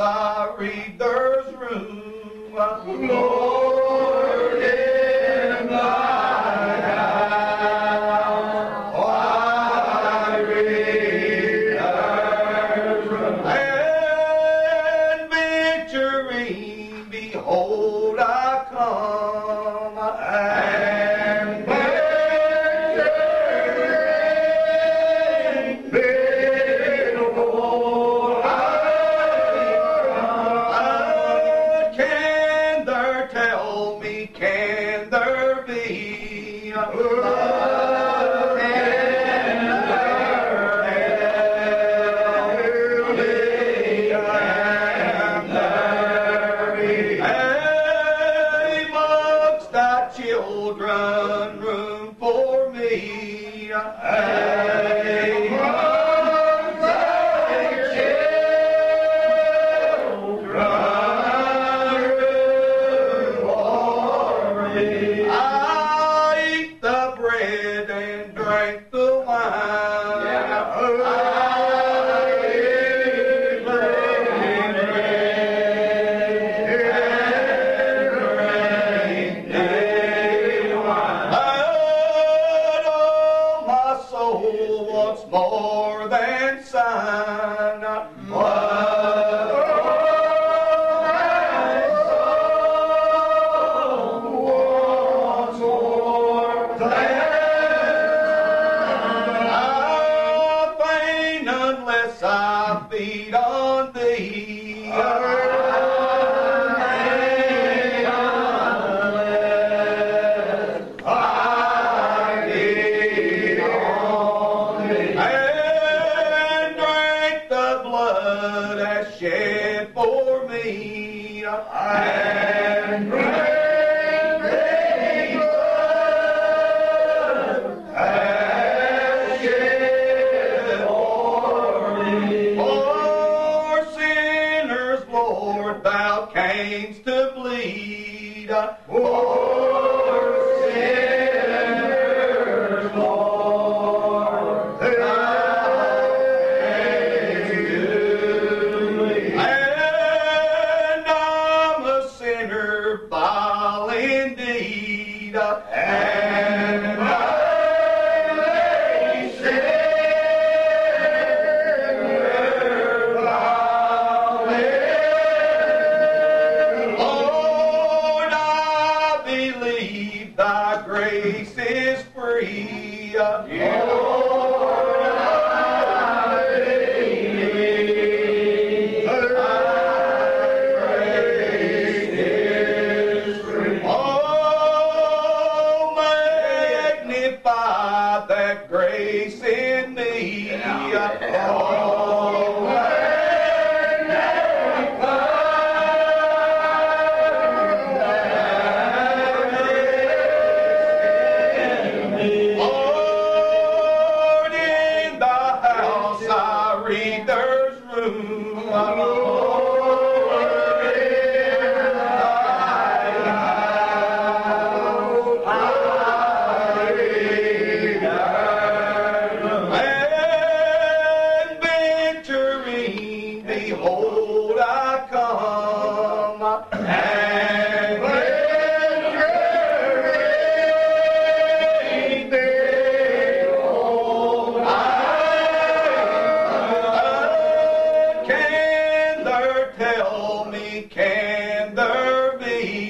I read there's room, Lord, in thy house. I read there's room. And victory, behold, I come. And victory, can there be love in there? Can there be amongst thy children room for me? What's more than sign? What's more than sign? I'm vain unless I feed on thee. Shed for me, and great blood has shed for me. For sinners, Lord, thou camest to bleed. For sinners, Lord, and my sinner thou art. Lord, I believe thy grace is free. That grace in me, oh, Lord, in thy house I read there's room. Behold, I come, and victory, behold, I come. Can there tell me, can there be